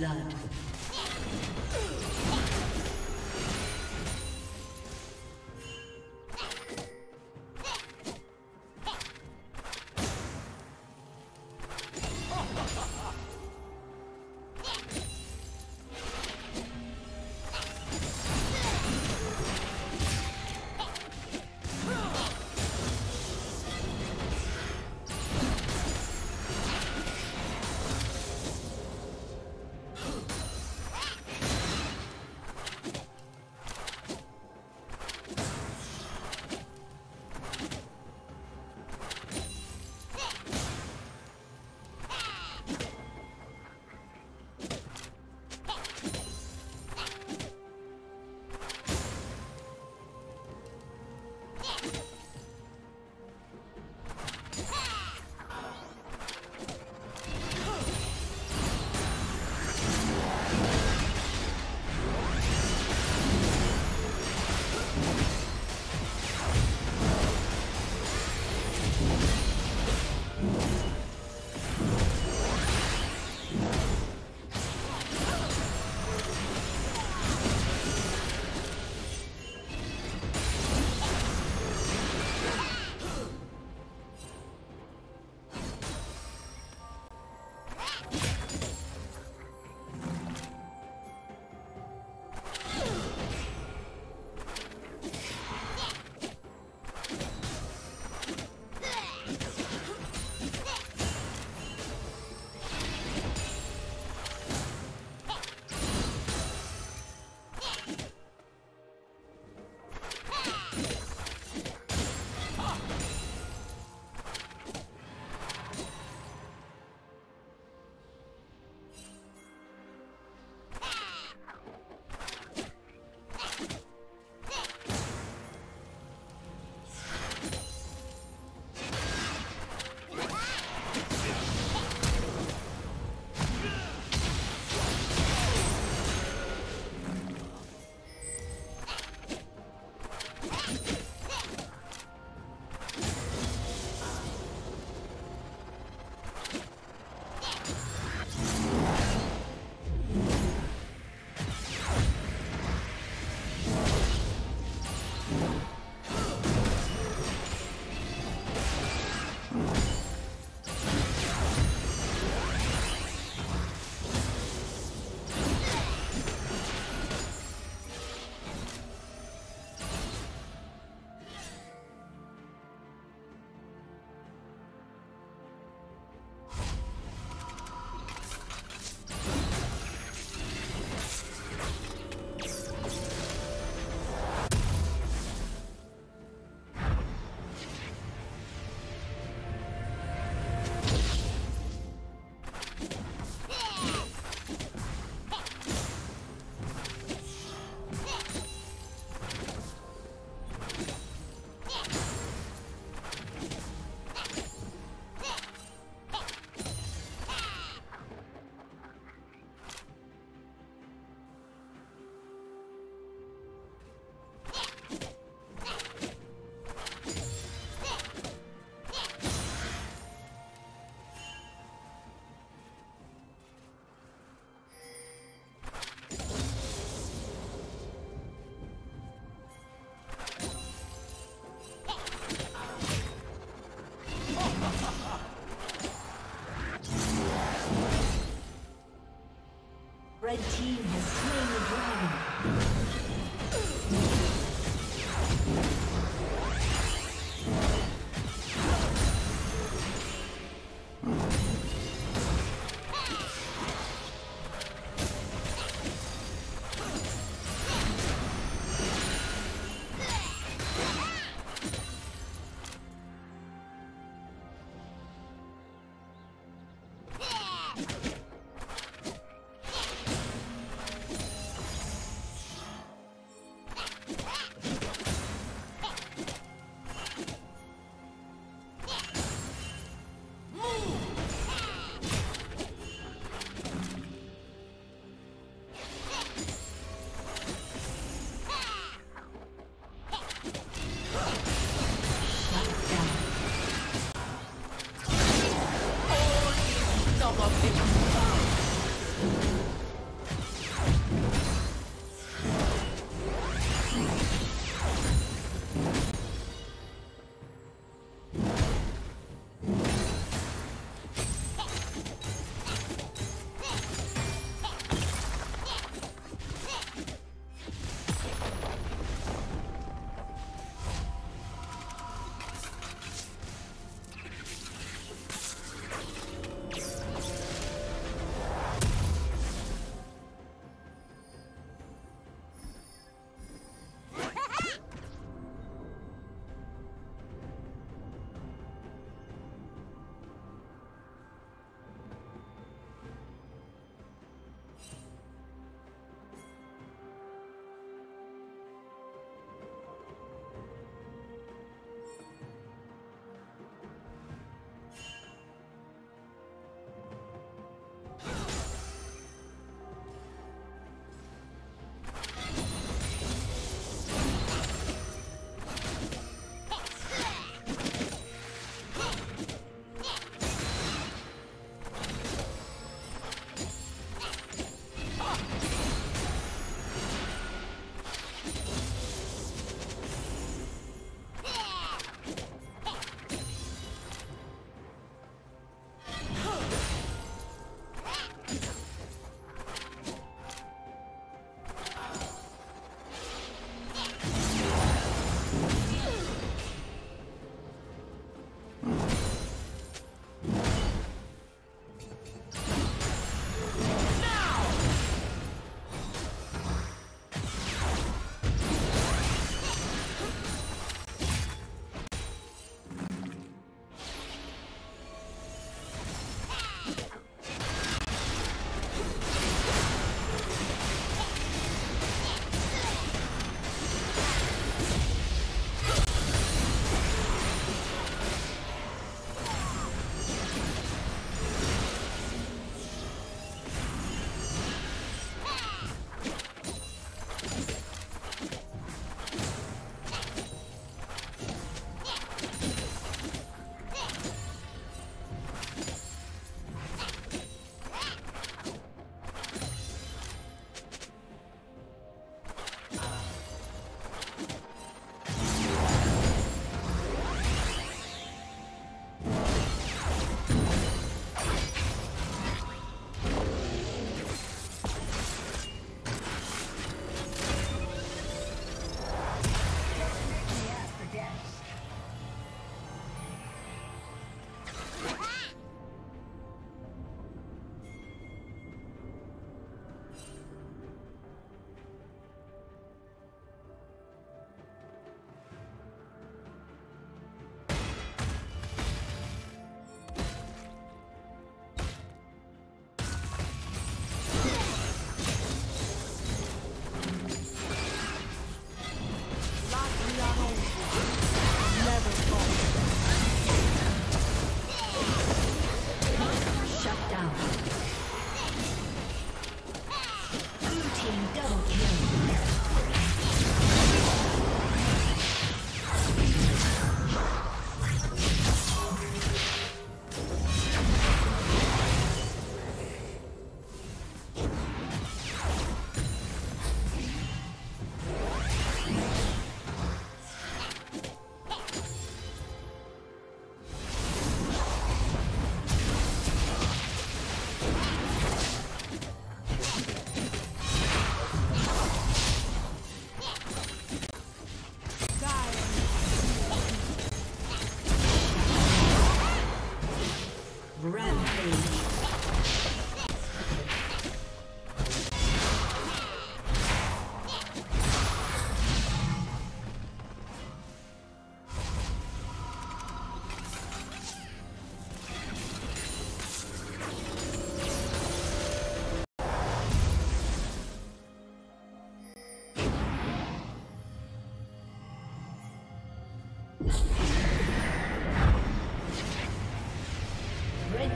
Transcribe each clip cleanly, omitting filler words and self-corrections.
blood.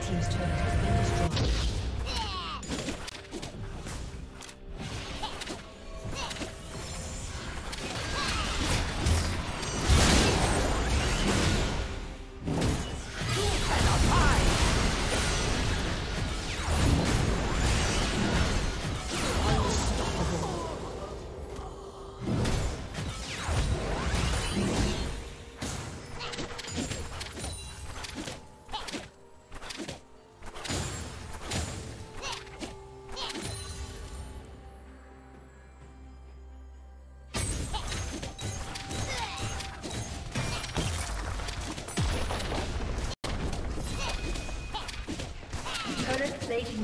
team's turret has been destroyed. Plating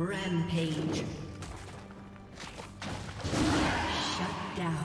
Rampage. Shut down.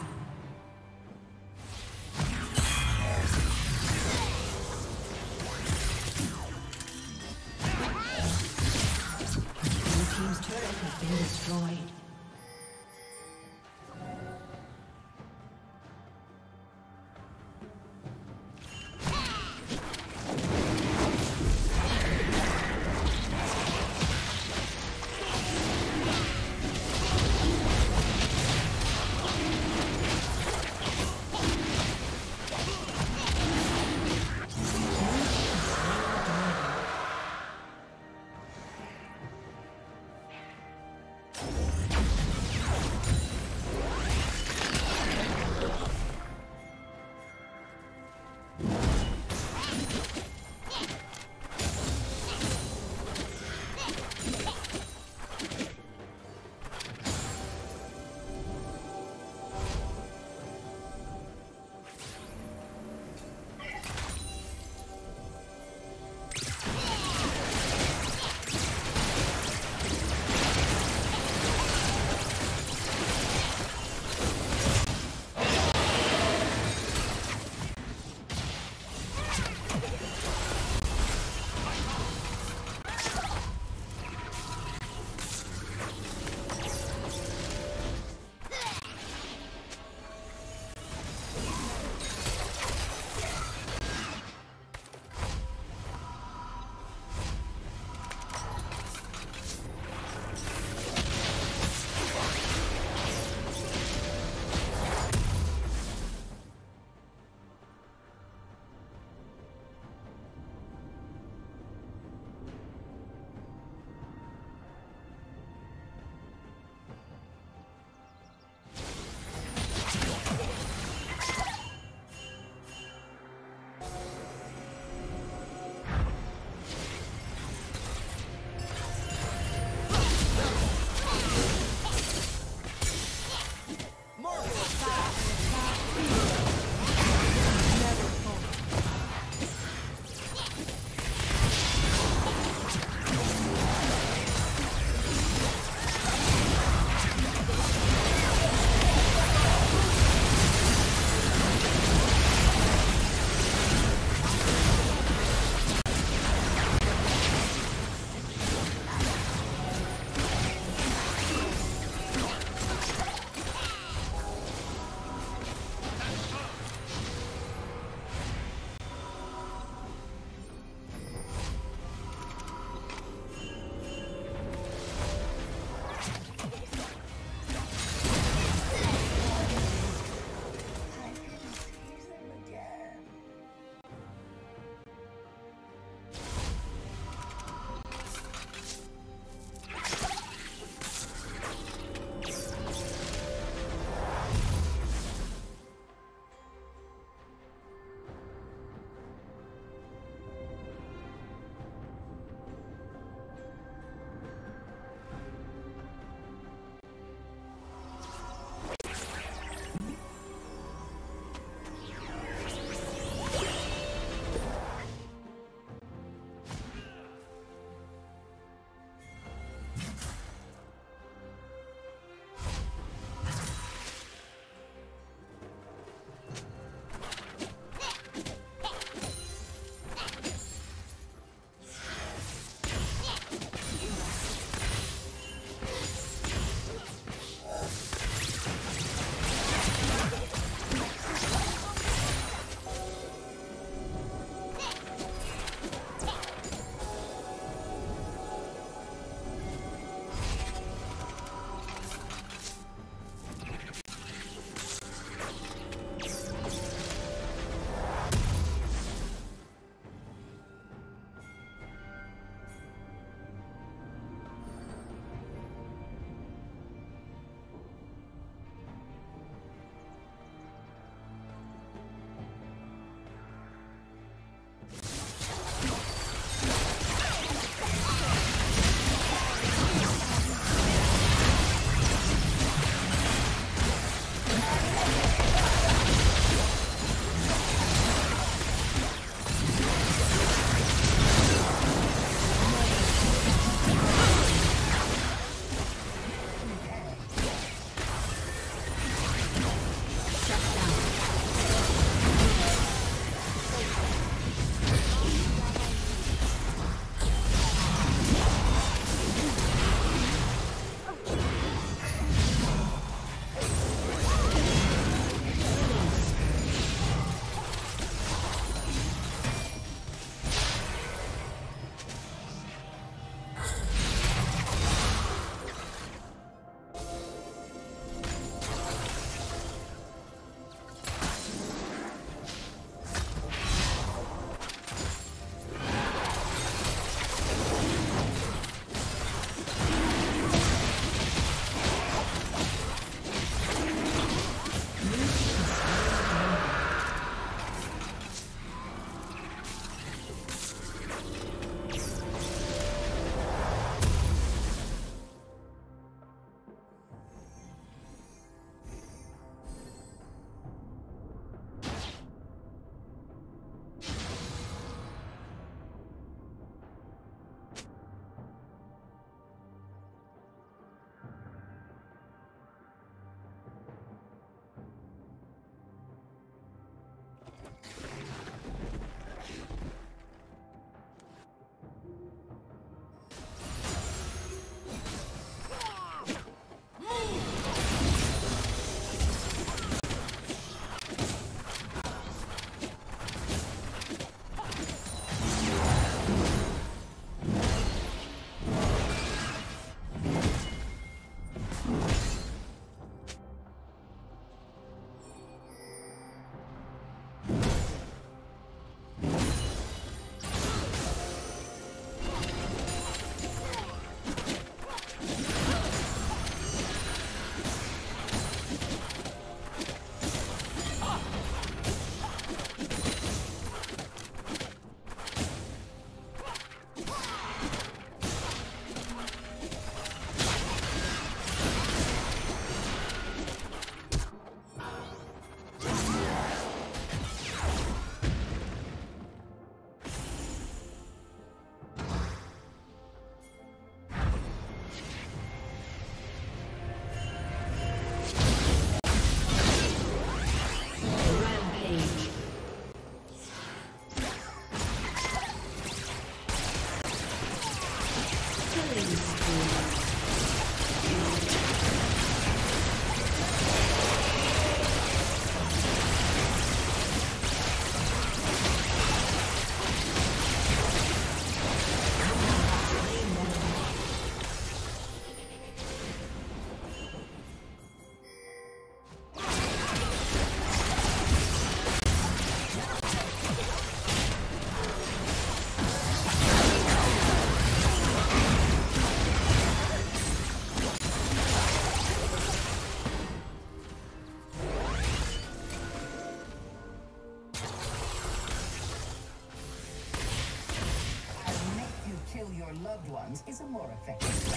bronze is a more effective.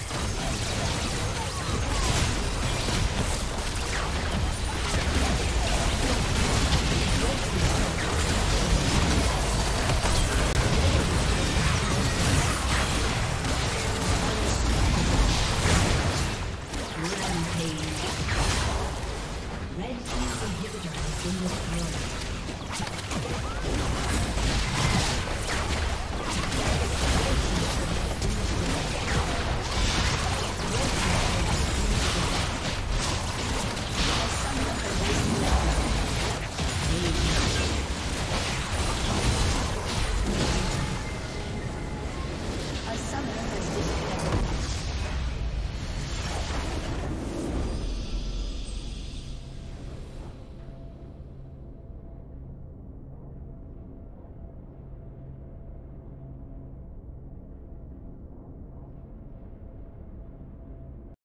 Rampage. Red team's inhibitor has been destroyed.